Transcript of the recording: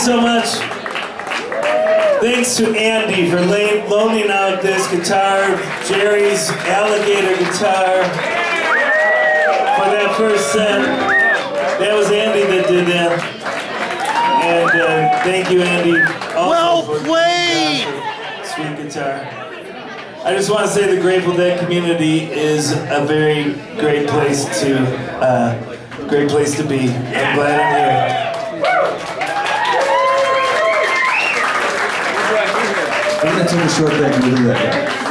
so much. Thanks to Andy for loaning out this guitar, Jerry's Alligator Guitar, for that first set. That was Andy that did that. And thank you, Andy. Well played! Sweet guitar. I just want to say the Grateful Dead community is a very great place to be. I'm glad I'm here. I think that's in a short deck.